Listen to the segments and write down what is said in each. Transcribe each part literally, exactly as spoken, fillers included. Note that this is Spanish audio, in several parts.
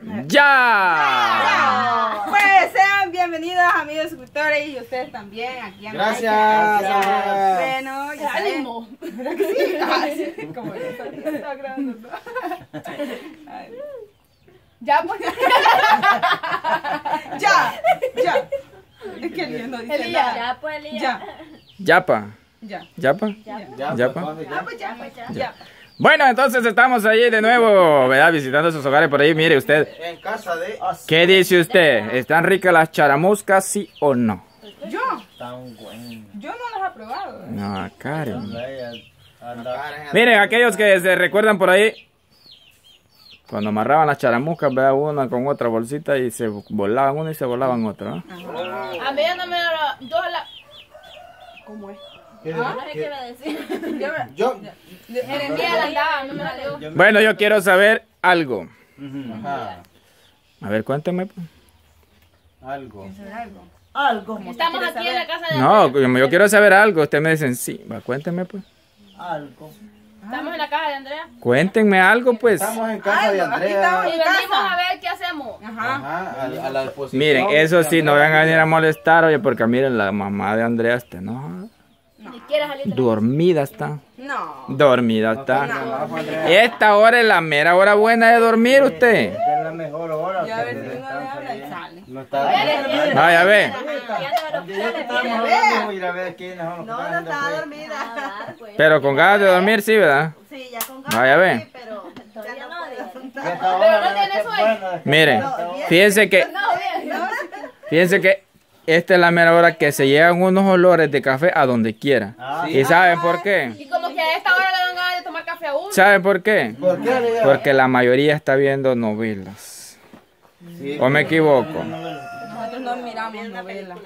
¡Ya! ¡Ya! Pues sean bienvenidos, amigos suscriptores, y ustedes también aquí a Gracias. Gracias. Bueno, ya ánimo. ¿Verdad que sí? Ay, sí. Como yo estaba grabando. Ya, pues. Ya, ya. Es que Elías no dice Elías. Nada. Ya, pues, Elías. Ya. Yapa. Ya. Yapa. Yapa. Yapa. Yapa. Bueno, entonces estamos ahí de nuevo, ¿verdad? Visitando sus hogares por ahí, mire usted. En casa de... ¿Qué dice usted? ¿Están ricas las charamuscas, sí o no? Yo. Tan buenas. Yo no las he probado. No, Karen. Miren, aquellos que se recuerdan por ahí, cuando amarraban las charamuscas, ¿verdad? Una con otra bolsita y se volaban una y se volaban otra, ¿no? A mí no me... Yo la... ¿Cómo es? Ah, yo, bueno, yo quiero saber algo. Ajá. A ver, cuéntame. Algo. Algo. Estamos aquí saber? en la casa de No, Andrea. Yo quiero saber algo. Ustedes me dicen sí. Va, cuéntenme pues. Algo. Estamos en la casa de Andrea. Cuéntenme algo pues. Estamos en casa algo. de Andrea. Y venimos a ver qué hacemos. Ajá. Ajá. A la, a la exposición. Miren, eso sí, no van a venir a molestar, oye, porque miren, la mamá de Andrea está enojada. Dormida está. No. Dormida está. No. Esta hora es la mera hora buena de dormir usted. Es la mejor hora. Ya ver si uno le habla y sale. No está. Vaya a ver. No, no estaba dormida. Pero con ganas de dormir sí, ¿verdad? Sí, ya con ganas. Vaya a ver. Pero no tiene sueño. Miren, fíjense que fíjense que esta es la mera hora que se llegan unos olores de café a donde quiera. Ah, ¿Y sí? saben por qué? Y como que a esta hora le dan ganas de tomar café a uno. ¿Saben por qué? ¿Por qué? Porque la mayoría está viendo novelas. Sí, ¿O me equivoco? Nosotros no miramos novelas.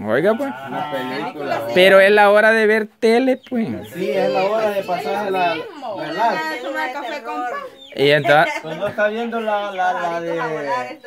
Oiga pues. Ah, película, pero es la hora de ver tele pues. Sí, es la hora de pasar de la... de tomar café con pan. Y entonces... Pues no está viendo la, la, la de...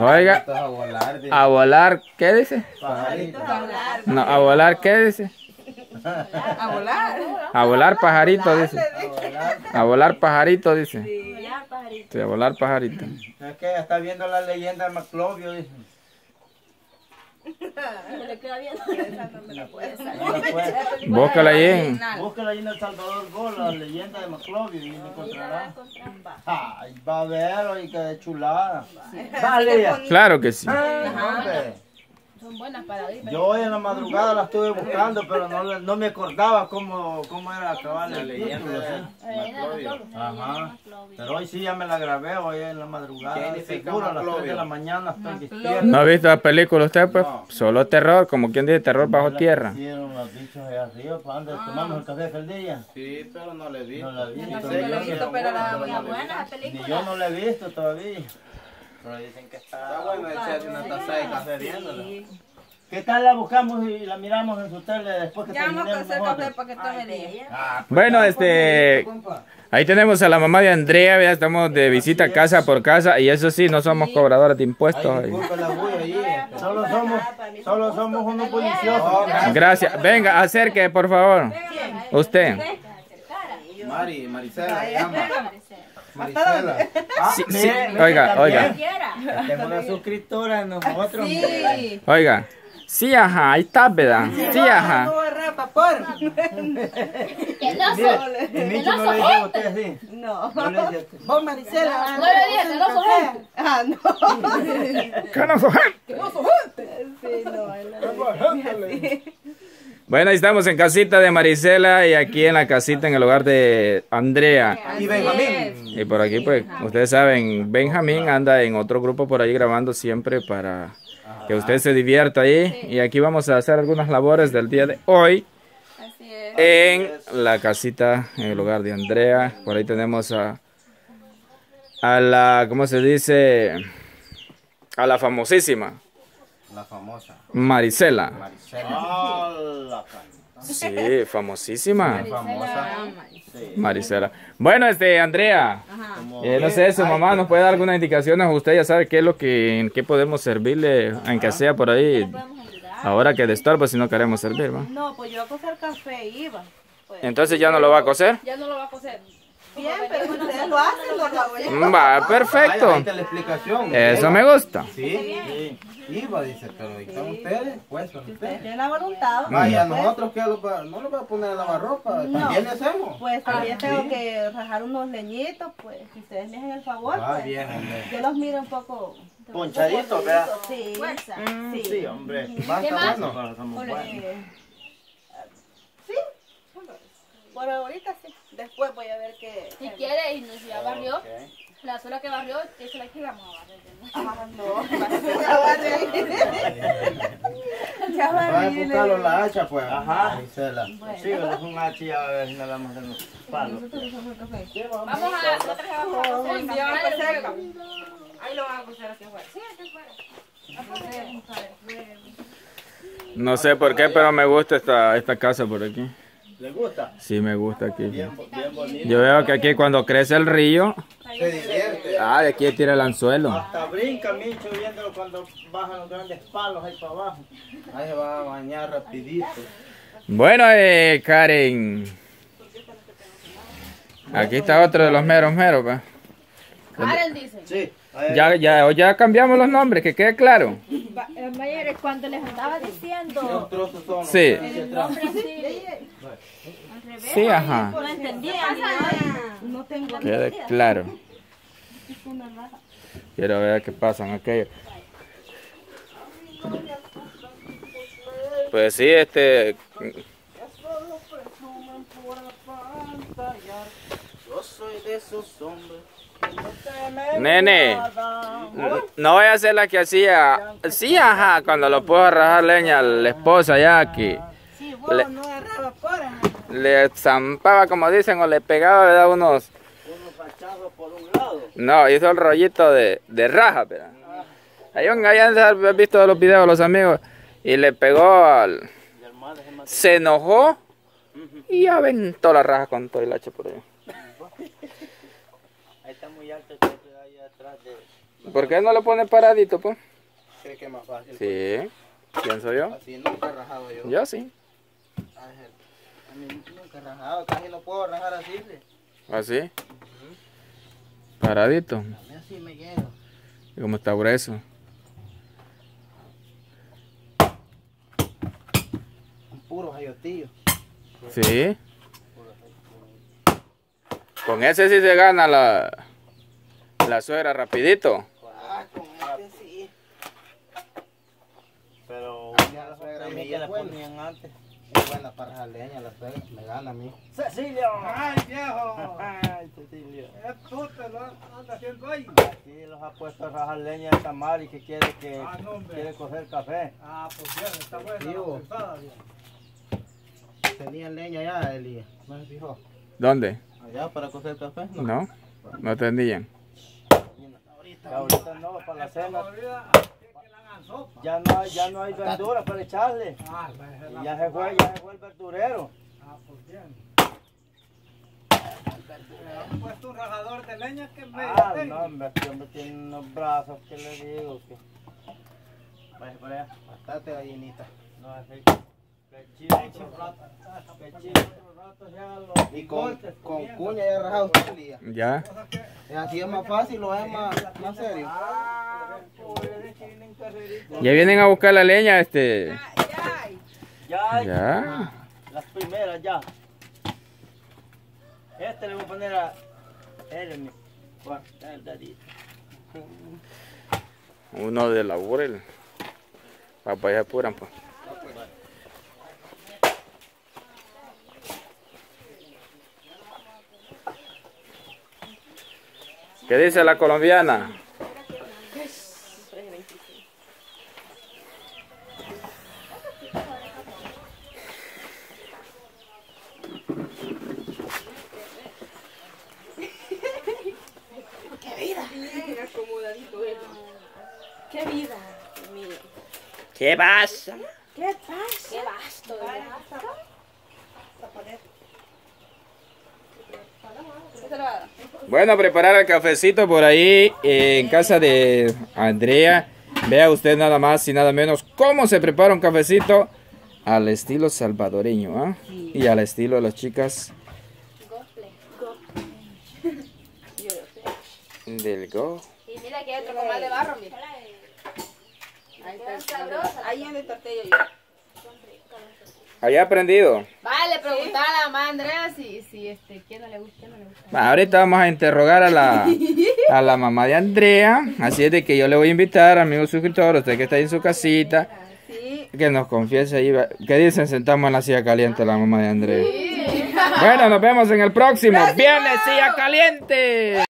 Oiga, a volar, a volar, ¿qué dice? Pajaritos. No, a volar, ¿qué dice? A volar. A volar pajarito, dice. A volar pajarito, dice. Sí, a volar pajarito. Es que está viendo la leyenda de Maclovio, dice. Búscala ahí. Búscala ahí en El Salvador Gol, la leyenda de Maclovio, y la encontrará. Ay, va a ver, oye, qué chulada. Vale. Claro que sí. Son buenas para ir. Yo hoy en la madrugada la estuve buscando, pero no, no me acordaba cómo, cómo era acabar la leyenda de Maclovio. Ajá. Pero hoy sí ya me la grabé, hoy en la madrugada, seguro a las tres de la mañana estoy despierto. ¿No ha visto la película usted pues? No. Solo terror, como quien dice, terror bajo tierra. Hicieron los bichos allá arriba, para antes tomamos el café aquel día. Sí, pero no le he visto. No la he visto. No la he visto, pero la buena película. Yo no la he visto todavía. Pero dicen que está, está bueno echarle una taza de café viéndola. ¿Qué tal la buscamos y la miramos en su tele después que terminemos? Ya vamos a hacer café para que tome de ella. Ah, pues bueno, este... ahí tenemos a la mamá de Andrea, ya estamos de visita casa por casa, y eso sí, no somos cobradores de impuestos. Ay, la ahí. Solo somos, solo somos unos policiosos. Gracias. Venga, acérquese, por favor. Usted. Mari, Marisela, se llama. Marisela. Ah, sí, sí. Oiga, oiga. Tenemos una suscriptora en nosotros. Sí. Oiga. Sí, ajá, ahí está, ¿verdad? Sí, ajá. Que no soy gente. No. Vos, Marisela. No le dije, que no soy gente. Ah, no. Que no soy gente. Que no soy gente. Sí, no. Bueno, ahí estamos en casita de Marisela y aquí en la casita en el hogar de Andrea. Y Benjamín. Y por aquí, pues, ustedes saben, Benjamín anda en otro grupo por ahí grabando siempre para que usted se divierta ahí. Sí. Y aquí vamos a hacer algunas labores del día de hoy. Así es. En la casita, en el hogar de Andrea. Por ahí tenemos a, a la, ¿cómo se dice? A la famosísima. La famosa. Marisela. Marisela. Sí, famosísima. Marisela. Marisela. Bueno, este, Andrea. Eh, no sé, su mamá nos puede dar algunas indicaciones. Usted ya sabe qué es lo que, en qué podemos servirle, aunque sea por ahí. Ahora que de estorbo, si no queremos servir, ¿va? No, pues yo a cocer café iba. Entonces ya no lo va a cocer. Ya no lo va a cocer. Bien, pero ustedes lo hacen, los abuelos. Va, perfecto. Ay, ahí está la explicación. Eso me gusta. Sí, sí. Iba, dice, pero ahí están ustedes, pues son ustedes. Tienen la voluntad. Vaya, nosotros que no los va a poner a lavar ropa, también le hacemos. Pues también tengo que rajar unos leñitos, pues, si ustedes me hacen el favor. Ah, bien, hombre. Yo los miro un poco ponchaditos, ¿verdad? Sí, fuerza. Sí, hombre. Basta, bueno. Sí. Por ahorita sí. Después voy a ver qué. Si quiere y nos ya barrió. La sola que barrió, esa la que vamos a barrer. Ah, no. Ya barrí. Ya barrí. Vamos a buscarlo la hacha, pues. Ajá. Marisela. Sí, es un hacha y a ver si no la vamos a hacer. Vamos a. Nosotros vamos a hacer. Ahí lo van a coser hacia afuera. Sí, hacia afuera. No sé por qué, pero me gusta esta, esta casa por aquí. ¿Le gusta? Sí, me gusta aquí. Bien, bien. Yo veo que aquí cuando crece el río... Se divierte. Ah, de aquí tira el anzuelo. Hasta brinca, Micho, viéndolo cuando bajan los grandes palos ahí para abajo. Ahí se va a bañar rapidito. Bueno, eh, Karen. Aquí está otro de los meros meros, pa. Karen dice. Sí. Ya, ya, ya cambiamos los nombres, que quede claro. Mayer, cuando les estaba diciendo sí. El nombre así, al revés, sí, ajá. No entendía. No tengo. Quede claro. Quiero ver qué pasa en aquello. Pues sí, este. Yo soy de esos hombres. Nene, no voy a hacer la que hacía, sí, ajá, cuando lo puedo rajar leña a la esposa ya que le, le zampaba como dicen o le pegaba, ¿verdad? Unos por un lado. No, hizo el rollito de, de raja, ¿verdad? Ahí un gallán, ¿has visto los videos de los amigos? Y le pegó al... Se enojó y aventó la raja con todo el hacha por allá. ¿Por qué no lo pone paradito, pues? ¿Cree que es más fácil? Sí, pienso yo. Así nunca he rajado yo. Yo sí. A mí nunca he rajado, casi no puedo rajar así. ¿Así? Uh-huh. Paradito. A mí así me llego. ¿Y cómo está grueso? Un puro jayotillo. Sí. Con ese sí se gana la... La suegra rapidito. Ah, con este sí. Pero ya la suegra me la ponían antes. Es buena para rajar leña, la suegra me gana a mí. ¡Cecilio! ¡Ay, viejo! ¡Ay, Cecilio! ¡Es puta! ¿No anda haciendo ahí? Aquí los ha puesto a rajar leña esta Mari que quiere que... Ah, no, quiere coger café. Ah, pues bien, está buena la bien. Tenía leña ya, Elías. ¿No se fijó? ¿Dónde? Allá, para coger café. No, no, no tenían. Ahorita no, para la cena. Ya no hay, ya no hay verduras para echarle. Y ya se fue, ya se fue el verdurero. Ah, pues bien. ¿Han puesto un rajador de leña que me... Ah, no, hombre, hombre tiene unos brazos que le digo que... Vaya por allá. Bastante gallinita. No, así pechito otro rato. Pechito otro rato ya los... Y con, con cuña ya rajado usted, Lía. Ya. Así es más fácil o es más, más serio. Ya vienen a buscar la leña, este. Ya, ya. Ya. Las primeras ya. Este le voy a poner a él. Uno de la laurel. Papá ya apuran, pues. ¿Qué dice la colombiana? ¡Qué vida! ¡Qué vida! ¿Qué pasa? ¿Qué pasa? ¿Qué basto? Bueno, preparar el cafecito por ahí eh, en casa de Andrea. Vea usted nada más y nada menos cómo se prepara un cafecito al estilo salvadoreño, ¿eh? Y al estilo de las chicas Del go. Y mira que hay otro comal de barro, mira. Ahí está sabrosa. Ahí en el tortillo yo. Había aprendido. Vale, preguntar a la mamá Andrea si, si este, ¿quién no le gusta? ¿Quién no le gusta? Bueno, ahorita vamos a interrogar a la, a la mamá de Andrea. Así es de que yo le voy a invitar, amigos suscriptores, usted que está ahí en su casita, sí, que nos confiese ahí. ¿Qué dicen? Sentamos en la silla caliente la mamá de Andrea. Sí. Bueno, nos vemos en el próximo, próximo. Viernes Silla Caliente.